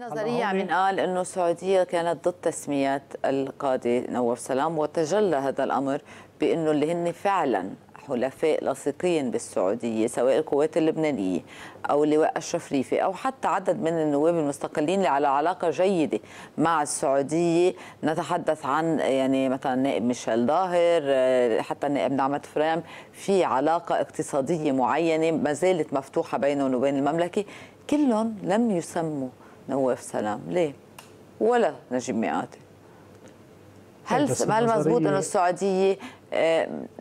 نظرية عم ينقال انه السعودية كانت ضد تسميات القاضي نواف سلام، وتجلى هذا الامر بانه اللي هن فعلا حلفاء لاصقين بالسعودية سواء القوات اللبنانية أو اللواء أشرف ريفي أو حتى عدد من النواب المستقلين اللي على علاقة جيدة مع السعودية، نتحدث عن يعني مثلا نائب ميشيل ظاهر، حتى نائب نعمت فريم، في علاقة اقتصادية معينة ما زالت مفتوحة بينهم وبين المملكة، كلهم لم يسموا نواف سلام ليه؟ ولا نجيب ميقاتي. هل مضبوط أن السعودية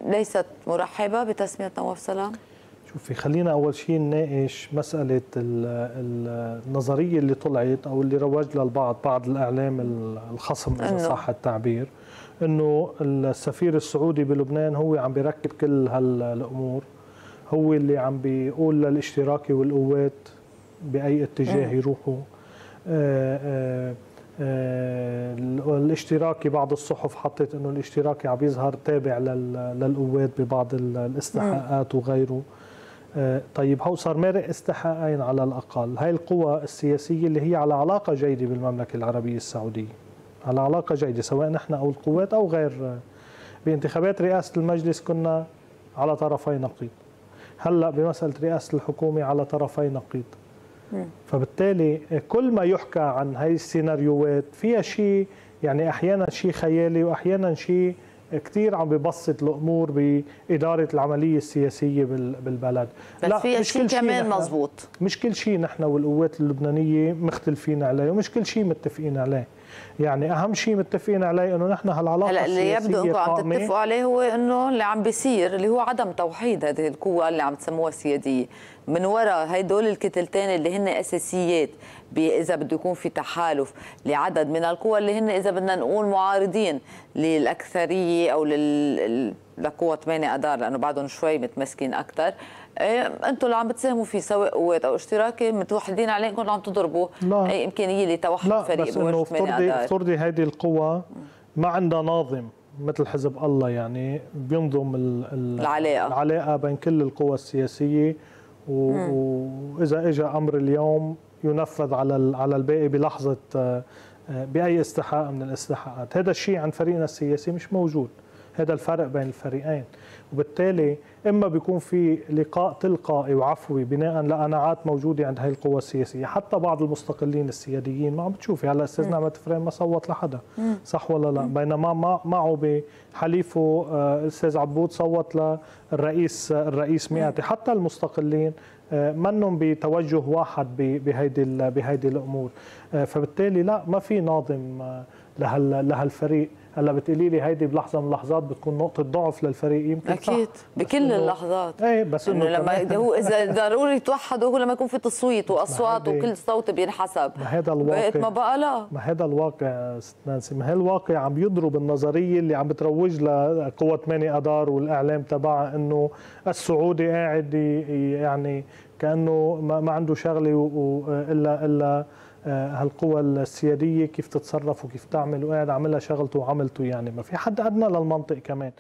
ليست مرحبة بتسمية نواف سلام؟ شوفي، خلينا أول شيء نناقش مسألة النظرية اللي طلعت أو اللي رواج للبعض، بعض الإعلام الخصم إذا صح التعبير، إنه السفير السعودي بلبنان هو عم بيركب كل هالأمور، هو اللي عم بيقول للاشتراكي والقوات بأي اتجاه يروحوا. الاشتراكي بعض الصحف حطت انه الاشتراكي عم يظهر تابع للقوات ببعض الاستحقاقات وغيره. طيب هو صار مارق استحقاقين على الاقل، هاي القوى السياسيه اللي هي على علاقه جيده بالمملكه العربيه السعوديه، على علاقه جيده سواء نحن او القوات او غير. بانتخابات رئاسه المجلس كنا على طرفي نقيض، هلا بمساله رئاسه الحكومه على طرفي نقيض. فبالتالي كل ما يحكى عن هاي السيناريوهات فيها شيء، يعني احيانا شيء خيالي واحيانا شيء كثير عم ببسط الامور باداره العمليه السياسيه بالبلد. بس فيها شيء كمان مضبوط، مش كل شيء نحن والقوات اللبنانيه مختلفين عليه ومش كل شيء متفقين عليه. يعني اهم شيء متفقين عليه انه نحن هالعلاقه السياسيه اللي يبدو انكم عم تتفقوا عليه هو انه اللي عم بيصير اللي هو عدم توحيد هذه القوى اللي عم تسموها سياديه من وراء هيدول الكتلتين اللي هن اساسيات اذا بده يكون في تحالف لعدد من القوى اللي هن اذا بدنا نقول معارضين للاكثريه او لقوه 8 اذار، لانه بعدهم شوي متمسكين اكثر. انتم اللي عم بتساهموا فيه سواء قوات او اشتراكي متوحدين عليه، انكم اللي عم تضربوا اي امكانيه لتوحد فريق بوجه 8 اذار. لا، بس افترضي هذه القوى ما عندها ناظم مثل حزب الله، يعني بينظم العلاقه بين كل القوى السياسيه، واذا اجى امر اليوم ينفذ على الباقي بلحظه باي استحقاق من الاستحقاقات. هذا الشيء عند فريقنا السياسي مش موجود، هذا الفرق بين الفريقين. وبالتالي اما بيكون في لقاء تلقائي وعفوي بناء لقناعات موجوده عند هاي القوى السياسيه، حتى بعض المستقلين السياديين ما عم بتشوفي هلا استاذ نعمت فريم ما صوت لحدا، صح ولا لا؟ بينما معه بحليفه الاستاذ عبود صوت للرئيس ميقاتي. حتى المستقلين منهم بتوجه واحد بهيدي الامور. فبالتالي لا، ما في ناظم لهالفريق. هلا بتقولي لي هيدي بلحظه من اللحظات بتكون نقطه ضعف للفريق، يمكن اكيد بكل اللحظات. ايه بس انه لما هو اذا ضروري يتوحدوا هو لما يكون في تصويت واصوات وكل صوت بينحسب. ما هذا الواقع، ما بقى لا، ما هذا الواقع ست نانسي، ما هالواقع عم يضرب النظريه اللي عم بتروج لها قوه 8 اذار والاعلام تبعها انه السعودي قاعد يعني كانه ما عنده شغله الا هالقوى السيادية كيف تتصرف وكيف تعمل، وقاعد عملها شغلته وعملته. يعني ما في حد أدنى للمنطق كمان.